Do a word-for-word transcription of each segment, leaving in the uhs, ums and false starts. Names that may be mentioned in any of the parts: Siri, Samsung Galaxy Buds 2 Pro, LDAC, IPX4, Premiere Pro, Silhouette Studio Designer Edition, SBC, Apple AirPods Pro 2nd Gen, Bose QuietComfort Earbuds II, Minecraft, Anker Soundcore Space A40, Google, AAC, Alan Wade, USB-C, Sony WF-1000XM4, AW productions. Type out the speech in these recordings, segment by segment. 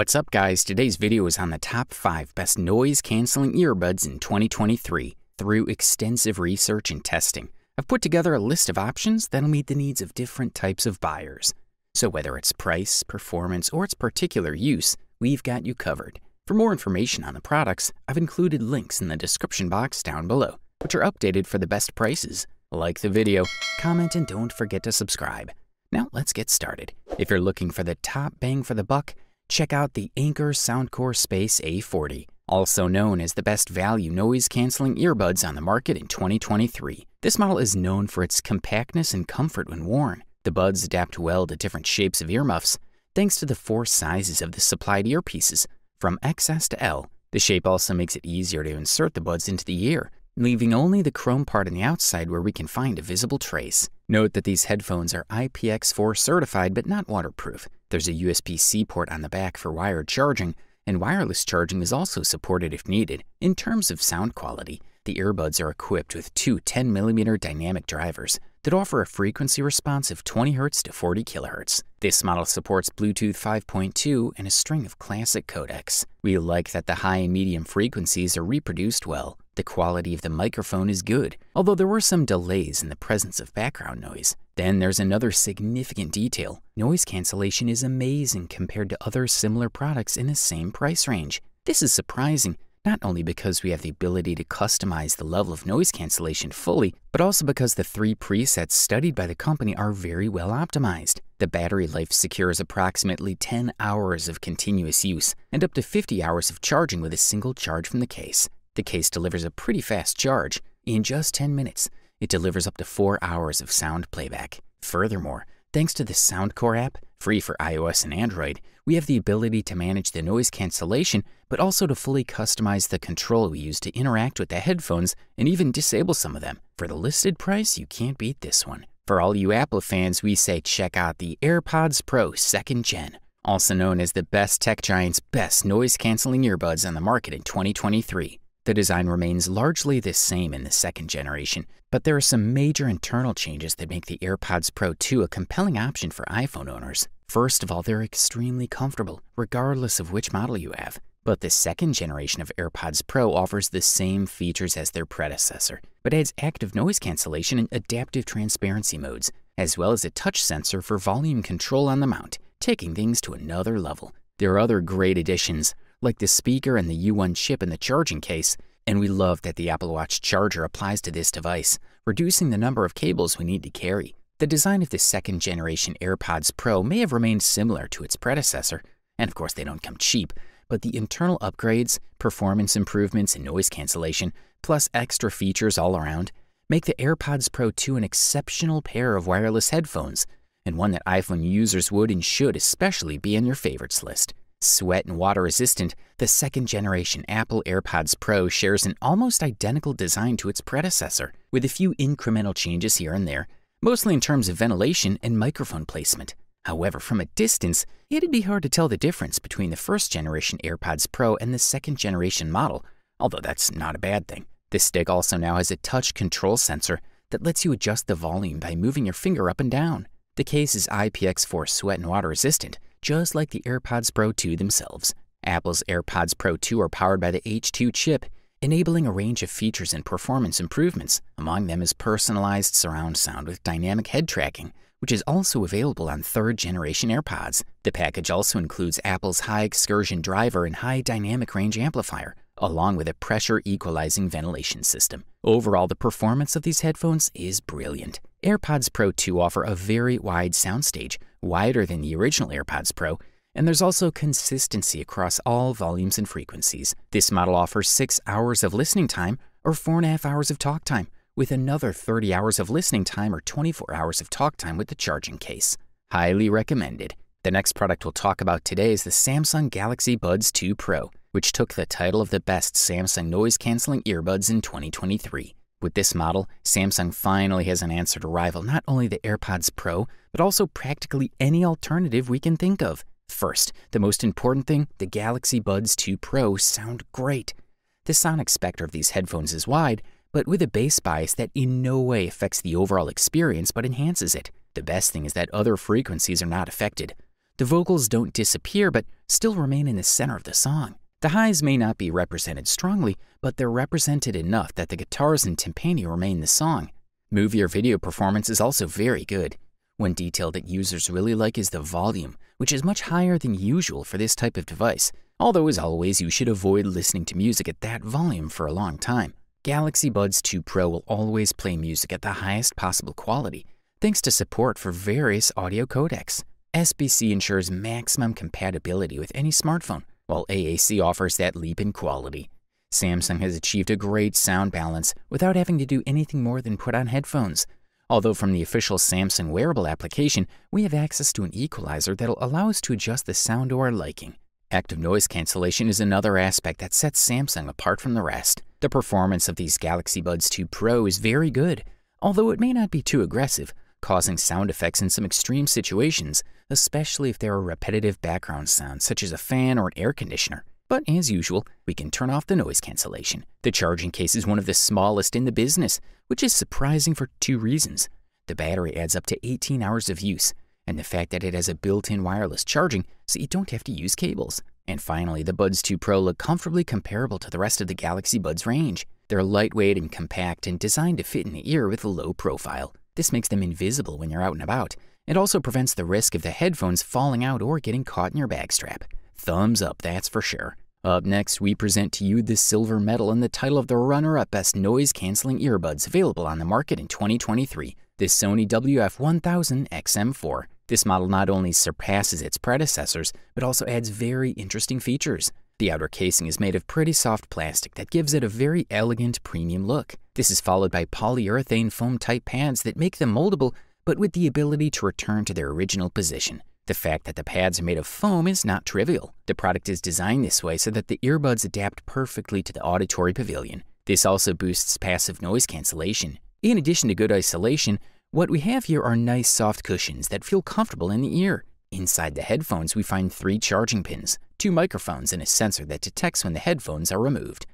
What's up, guys? Today's video is on the top five best noise-canceling earbuds in twenty twenty-three through extensive research and testing. I've put together a list of options that'll meet the needs of different types of buyers. So whether it's price, performance, or its particular use, we've got you covered. For more information on the products, I've included links in the description box down below, which are updated for the best prices. Like the video, comment, and don't forget to subscribe. Now let's get started. If you're looking for the top bang for the buck, check out the Anker Soundcore Space A forty, also known as the best value noise-canceling earbuds on the market in twenty twenty-three. This model is known for its compactness and comfort when worn. The buds adapt well to different shapes of earmuffs, thanks to the four sizes of the supplied earpieces, from X S to L. The shape also makes it easier to insert the buds into the ear, leaving only the chrome part on the outside where we can find a visible trace. Note that these headphones are I P X four certified but not waterproof. There's a U S B C port on the back for wired charging, and wireless charging is also supported if needed. In terms of sound quality, the earbuds are equipped with two ten millimeter dynamic drivers that offer a frequency response of twenty hertz to forty kilohertz. This model supports Bluetooth five point two and a string of classic codecs. We like that the high and medium frequencies are reproduced well. The quality of the microphone is good, although there were some delays in the presence of background noise. Then there's another significant detail. Noise cancellation is amazing compared to other similar products in the same price range. This is surprising, not only because we have the ability to customize the level of noise cancellation fully, but also because the three presets studied by the company are very well optimized. The battery life secures approximately ten hours of continuous use and up to fifty hours of charging with a single charge from the case. The case delivers a pretty fast charge. In just ten minutes, it delivers up to four hours of sound playback. Furthermore, thanks to the Soundcore app, free for iOS and Android, we have the ability to manage the noise cancellation, but also to fully customize the control we use to interact with the headphones and even disable some of them. For the listed price, you can't beat this one. For all you Apple fans, we say check out the AirPods Pro second gen. Also known as the best tech giant's best noise-canceling earbuds on the market in twenty twenty-three. The design remains largely the same in the second generation, but there are some major internal changes that make the AirPods Pro two a compelling option for iPhone owners. First of all, they're extremely comfortable, regardless of which model you have. But the second generation of AirPods Pro offers the same features as their predecessor, but adds active noise cancellation and adaptive transparency modes, as well as a touch sensor for volume control on the mount, taking things to another level. There are other great additions, like the speaker and the U one chip in the charging case, and we love that the Apple Watch charger applies to this device, reducing the number of cables we need to carry. The design of the second generation AirPods Pro may have remained similar to its predecessor, and of course they don't come cheap, but the internal upgrades, performance improvements, and noise cancellation, plus extra features all around, make the AirPods Pro two an exceptional pair of wireless headphones, and one that iPhone users would and should especially be on your favorites list. Sweat and water resistant, the second generation Apple AirPods Pro shares an almost identical design to its predecessor, with a few incremental changes here and there, mostly in terms of ventilation and microphone placement. However, from a distance, it'd be hard to tell the difference between the first generation AirPods Pro and the second generation model, although that's not a bad thing. This stick also now has a touch control sensor that lets you adjust the volume by moving your finger up and down. The case is I P X four sweat and water resistant, just like the AirPods Pro two themselves. Apple's AirPods Pro two are powered by the H two chip, enabling a range of features and performance improvements. Among them is personalized surround sound with dynamic head tracking, which is also available on third generation AirPods. The package also includes Apple's high excursion driver and high dynamic range amplifier, along with a pressure equalizing ventilation system. Overall, the performance of these headphones is brilliant. AirPods Pro two offer a very wide soundstage, wider than the original AirPods Pro, and there's also consistency across all volumes and frequencies. This model offers six hours of listening time or four and a half hours of talk time, with another thirty hours of listening time or twenty-four hours of talk time with the charging case. Highly recommended. The next product we'll talk about today is the Samsung Galaxy Buds two Pro, which took the title of the best Samsung noise-canceling earbuds in twenty twenty-three. With this model, Samsung finally has an answer to rival not only the AirPods Pro, but also practically any alternative we can think of. First, the most important thing, the Galaxy Buds two Pro sound great. The sonic spectrum of these headphones is wide, but with a bass bias that in no way affects the overall experience but enhances it. The best thing is that other frequencies are not affected. The vocals don't disappear but still remain in the center of the song. The highs may not be represented strongly, but they're represented enough that the guitars and timpani remain the song. Movie or video performance is also very good. One detail that users really like is the volume, which is much higher than usual for this type of device, although as always you should avoid listening to music at that volume for a long time. Galaxy Buds two Pro will always play music at the highest possible quality, thanks to support for various audio codecs. S B C ensures maximum compatibility with any smartphone, while A A C offers that leap in quality. Samsung has achieved a great sound balance without having to do anything more than put on headphones. Although from the official Samsung wearable application, we have access to an equalizer that'll allow us to adjust the sound to our liking. Active noise cancellation is another aspect that sets Samsung apart from the rest. The performance of these Galaxy Buds two Pro is very good, although it may not be too aggressive, causing sound effects in some extreme situations, especially if there are repetitive background sounds such as a fan or an air conditioner. But as usual, we can turn off the noise cancellation. The charging case is one of the smallest in the business, which is surprising for two reasons. The battery adds up to eighteen hours of use, and the fact that it has a built-in wireless charging so you don't have to use cables. And finally, the Buds two Pro look comfortably comparable to the rest of the Galaxy Buds range. They're lightweight and compact and designed to fit in the ear with a low profile. This makes them invisible when you're out and about. It also prevents the risk of the headphones falling out or getting caught in your bag strap. Thumbs up, that's for sure. Up next, we present to you the silver medal and the title of the runner-up best noise-canceling earbuds available on the market in twenty twenty-three, the Sony W F one thousand X M four. This model not only surpasses its predecessors, but also adds very interesting features. The outer casing is made of pretty soft plastic that gives it a very elegant premium look. This is followed by polyurethane foam-type pads that make them moldable, but with the ability to return to their original position. The fact that the pads are made of foam is not trivial. The product is designed this way so that the earbuds adapt perfectly to the auditory pavilion. This also boosts passive noise cancellation. In addition to good isolation, what we have here are nice soft cushions that feel comfortable in the ear. Inside the headphones, we find three charging pins, two microphones, and a sensor that detects when the headphones are removed.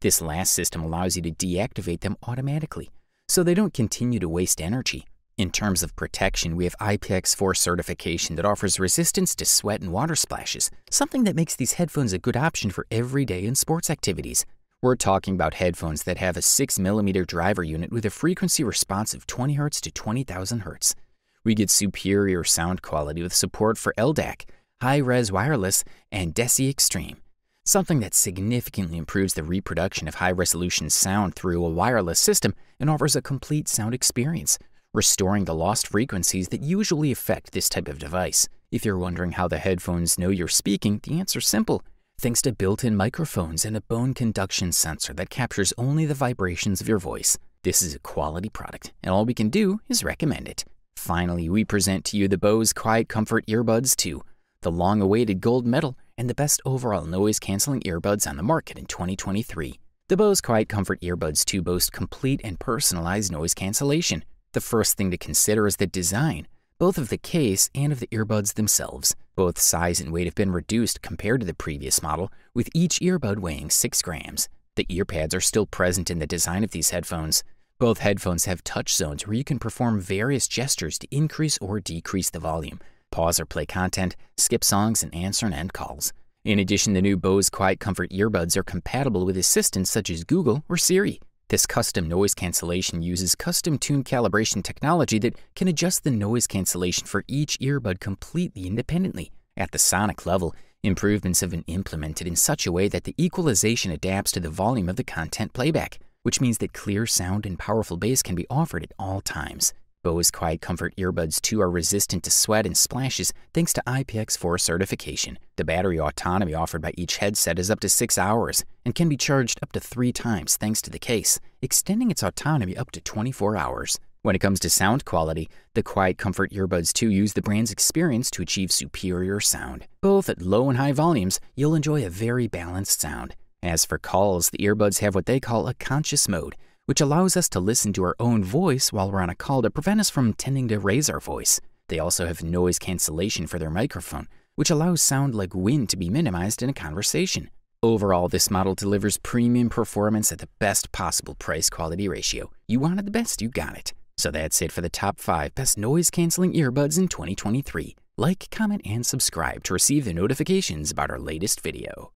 This last system allows you to deactivate them automatically, so they don't continue to waste energy. In terms of protection, we have I P X four certification that offers resistance to sweat and water splashes, something that makes these headphones a good option for everyday and sports activities. We're talking about headphones that have a six millimeter driver unit with a frequency response of twenty hertz to twenty thousand hertz. We get superior sound quality with support for L D A C, high-res wireless, and DESI Extreme, something that significantly improves the reproduction of high-resolution sound through a wireless system and offers a complete sound experience, restoring the lost frequencies that usually affect this type of device. If you're wondering how the headphones know you're speaking, the answer's simple. Thanks to built-in microphones and a bone conduction sensor that captures only the vibrations of your voice. This is a quality product, and all we can do is recommend it. Finally, we present to you the Bose QuietComfort Earbuds two, the long-awaited gold medal and the best overall noise-canceling earbuds on the market in twenty twenty-three. The Bose QuietComfort Earbuds two boast complete and personalized noise cancellation. The first thing to consider is the design, both of the case and of the earbuds themselves. Both size and weight have been reduced compared to the previous model, with each earbud weighing six grams. The earpads are still present in the design of these headphones. Both headphones have touch zones where you can perform various gestures to increase or decrease the volume, pause or play content, skip songs, and answer and end calls. In addition, the new Bose QuietComfort earbuds are compatible with assistants such as Google or Siri. This custom noise cancellation uses custom-tuned calibration technology that can adjust the noise cancellation for each earbud completely independently. At the sonic level, improvements have been implemented in such a way that the equalization adapts to the volume of the content playback, which means that clear sound and powerful bass can be offered at all times. Bose QuietComfort Earbuds two are resistant to sweat and splashes thanks to I P X four certification. The battery autonomy offered by each headset is up to six hours and can be charged up to three times thanks to the case, extending its autonomy up to twenty-four hours. When it comes to sound quality, the QuietComfort Earbuds two use the brand's experience to achieve superior sound. Both at low and high volumes, you'll enjoy a very balanced sound. As for calls, the earbuds have what they call a conscious mode, which allows us to listen to our own voice while we're on a call to prevent us from tending to raise our voice. They also have noise cancellation for their microphone, which allows sound like wind to be minimized in a conversation. Overall, this model delivers premium performance at the best possible price-quality ratio. You wanted the best, you got it. So that's it for the top five best noise-canceling earbuds in twenty twenty-three. Like, comment, and subscribe to receive the notifications about our latest video.